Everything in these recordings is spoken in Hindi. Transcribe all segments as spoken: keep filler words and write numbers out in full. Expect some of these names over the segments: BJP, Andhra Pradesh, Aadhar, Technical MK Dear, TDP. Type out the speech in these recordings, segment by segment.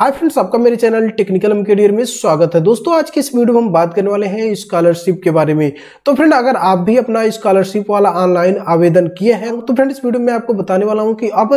हाय फ्रेंड्स, आपका मेरे चैनल टेक्निकल एम करियर में स्वागत है। दोस्तों, आज के इस वीडियो में हम बात करने वाले हैं स्कॉलरशिप के बारे में। तो फ्रेंड, अगर आप भी अपना स्कॉलरशिप वाला ऑनलाइन आवेदन किए हैं तो फ्रेंड इस वीडियो में आपको बताने वाला हूं कि अब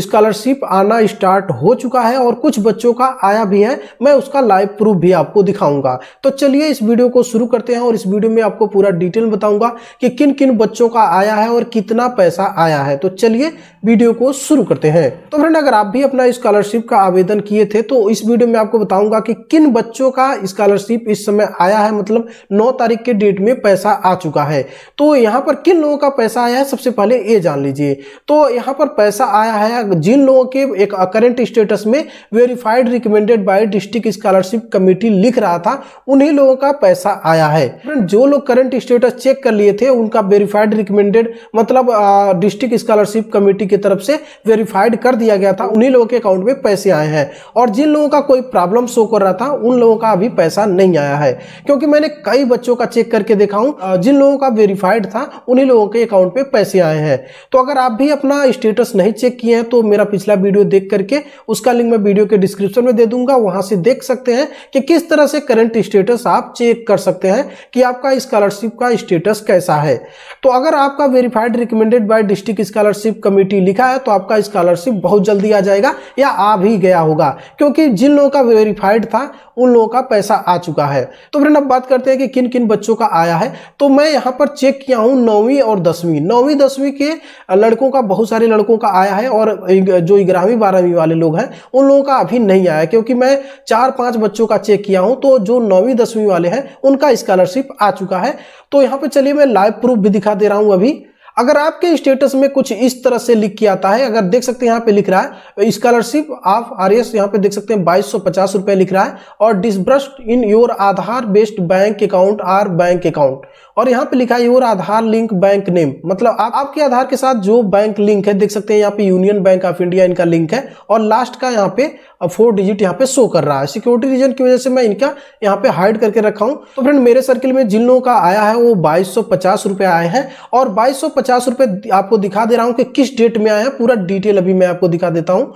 स्कॉलरशिप आना स्टार्ट हो चुका है और कुछ बच्चों का आया भी है। मैं उसका लाइव प्रूफ भी आपको दिखाऊंगा। तो चलिए इस वीडियो को शुरू करते हैं और इस वीडियो में आपको पूरा डिटेल बताऊंगा कि किन किन बच्चों का आया है और कितना पैसा आया है। तो चलिए वीडियो को शुरू करते हैं। तो फ्रेंड, अगर आप भी अपना स्कॉलरशिप का आवेदन किए थे तो इस वीडियो में आपको बताऊंगा कि किन बच्चों का स्कॉलरशिप इस समय आया है, मतलब नौ तारीख के डेट में पैसा आ चुका है। तो यहां पर किन लोगों का पैसा आया है सबसे पहले ये जान लीजिए। तो यहां पर पैसा आया है जिन लोगों के एक करंट स्टेटस में verified recommended by district scholarship committee लिख रहा था, उन्हीं लोगों का पैसा आया है। जो लोग करंट स्टेटस चेक कर लिए थे उनका वेरीफाइड रिकमेंडेड मतलब डिस्ट्रिक्ट स्कॉलरशिप कमेटी की तरफ से वेरीफाइड कर दिया गया था, उन्हीं लोगों के अकाउंट में पैसे आए हैं। और जिन लोगों का कोई प्रॉब्लम शो कर रहा था उन लोगों का अभी पैसा नहीं आया है, क्योंकि मैंने कई बच्चों का चेक करके देखा हूं, जिन लोगों का वेरीफाइड था उन्हीं लोगों के अकाउंट पे पैसे आए हैं। तो अगर आप भी अपना स्टेटस नहीं चेक किए हैं तो मेरा पिछला वीडियो देख करके उसका लिंक मैं वीडियो के डिस्क्रिप्शन में दे दूंगा, वहां से देख सकते हैं कि किस तरह से करंट स्टेटस आप चेक कर सकते हैं कि आपका स्कॉलरशिप का स्टेटस कैसा है। तो अगर आपका verified recommended by district scholarship committee लिखा है तो आपका स्कॉलरशिप बहुत जल्दी आ जाएगा या आ भी गया होगा, क्योंकि जिन लोगों का वेरीफाइड था उन लोगों का पैसा आ चुका है। तो फ्रेंड, अब बात करते हैं कि किन किन बच्चों का आया है। तो मैं यहाँ पर चेक किया हूँ नौवीं और दसवीं। नौवीं दसवीं के लड़कों का, बहुत सारे लड़कों का आया है और जो ग्यारहवीं बारहवीं वाले लोग हैं उन लोगों का अभी नहीं आया, क्योंकि मैं चार पांच बच्चों का चेक किया हूँ। तो जो नौवीं दसवीं वाले हैं उनका स्कॉलरशिप आ चुका है। तो यहाँ पर चलिए मैं लाइव प्रूफ भी दिखा दे रहा हूँ। अभी अगर आपके स्टेटस में कुछ इस तरह से लिख के आता है, अगर देख सकते हैं यहाँ पे लिख रहा है स्कॉलरशिप ऑफ आरएस, यहाँ पे देख सकते हैं बाईस सौ पचास रुपए लिख रहा है और disbursed in your Aadhaar based bank account or bank account, और यहाँ पे लिखा है your Aadhaar link bank name, मतलब आप, आपके आधार के साथ जो बैंक लिंक है, देख सकते हैं यहाँ पे यूनियन बैंक ऑफ इंडिया इनका लिंक है और लास्ट का यहाँ पे फोर डिजिट यहाँ पे शो कर रहा है। सिक्योरिटी रीजन की वजह से मैं इनका यहाँ पे हाइड करके रखा हूँ। तो फ्रेंड, मेरे सर्किल में जिन लोगों का आया है वो बाईस सौ पचास रुपए आए हैं और बाईस सौ पचास रुपए आपको दिखा दे रहा हूँ कि किस डेट में आया है, पूरा डिटेल अभी मैं आपको दिखा देता हूँ।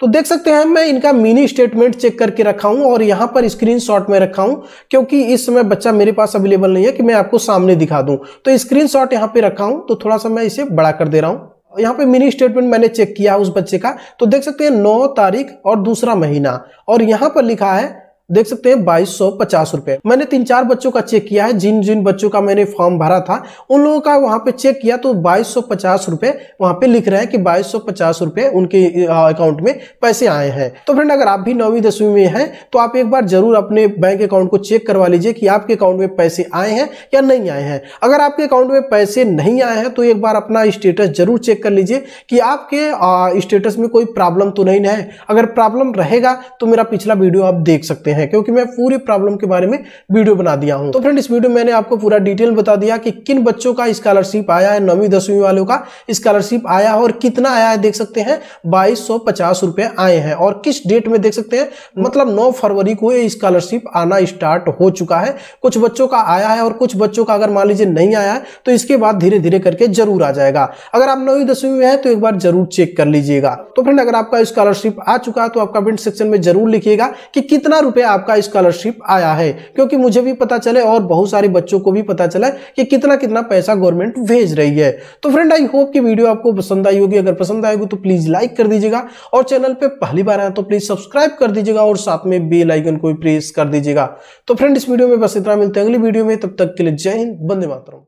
तो देख सकते हैं मैं इनका मिनी स्टेटमेंट चेक करके रखा हूं और यहां पर स्क्रीनशॉट में रखा हूं, क्योंकि इस समय बच्चा मेरे पास अवेलेबल नहीं है कि मैं आपको सामने दिखा दूं। तो स्क्रीनशॉट यहां पे रखा हूं, तो थोड़ा सा मैं इसे बड़ा कर दे रहा हूं। यहाँ पे मिनी स्टेटमेंट मैंने चेक किया उस बच्चे का, तो देख सकते हैं नौ तारीख और दूसरा महीना, और यहाँ पर लिखा है देख सकते हैं बाईस सौ पचास रुपए। मैंने तीन चार बच्चों का चेक किया है, जिन जिन बच्चों का मैंने फॉर्म भरा था उन लोगों का वहां पे चेक किया तो बाईस सौ पचास रुपए वहां पे लिख रहे हैं कि बाईस सौ पचास रुपए उनके अकाउंट में पैसे आए हैं। तो फ्रेंड, अगर आप भी नौवीं दसवीं में हैं तो आप एक बार जरूर अपने बैंक अकाउंट को चेक करवा लीजिए कि आपके अकाउंट में पैसे आए हैं या नहीं आए हैं। अगर आपके अकाउंट में पैसे नहीं आए हैं तो एक बार अपना स्टेटस जरूर चेक कर लीजिए कि आपके स्टेटस में कोई प्रॉब्लम तो नहीं है। अगर प्रॉब्लम रहेगा तो मेरा पिछला वीडियो आप देख सकते हैं, क्योंकि मैं पूरी प्रॉब्लम के बारे में वीडियो बना दिया हूं। तो फ्रेंड, इस वीडियो में मैंने आपको पूरा डिटेल बता दिया कि किन बच्चों का स्कॉलरशिप आया है, नौवीं दसवीं वालों का स्कॉलरशिप आया है और कितना आया है। देख सकते हैं बाईस सौ पचास रुपए आए हैं और किस डेट में देख सकते हैं, मतलब नौ फरवरी को ये स्कॉलरशिप आना स्टार्ट हो चुका है। कुछ बच्चों का आया है और कुछ बच्चों का अगर मान लीजिए नहीं आया है तो इसके बाद धीरे धीरे करके जरूर आ जाएगा। अगर आप नौवीं दसवीं में है तो एक बार जरूर चेक कर लीजिएगा। तो फ्रेंड, अगर आपका स्कॉलरशिप आ चुका है तो आप कमेंट सेक्शन में जरूर लिखिएगा कि कितना रुपए आपका स्कॉलरशिप आया है, क्योंकि मुझे भी पता चले और बहुत सारे बच्चों को भी पता चला कि कितना कितना पैसा गवर्नमेंट भेज रही है। तो फ्रेंड, आई होप कि वीडियो आपको पसंद आई होगी। अगर पसंद आएगी तो प्लीज लाइक कर दीजिएगा और चैनल पे पहली बार आए तो प्लीज सब्सक्राइब कर दीजिएगा और साथ में बेल आइकन को भी प्रेस कर दीजिएगा। तो फ्रेंड, इस वीडियो में बस इतना, मिलते हैं अगली वीडियो में, तब तक के लिए जय हिंद, वंदे मातरम।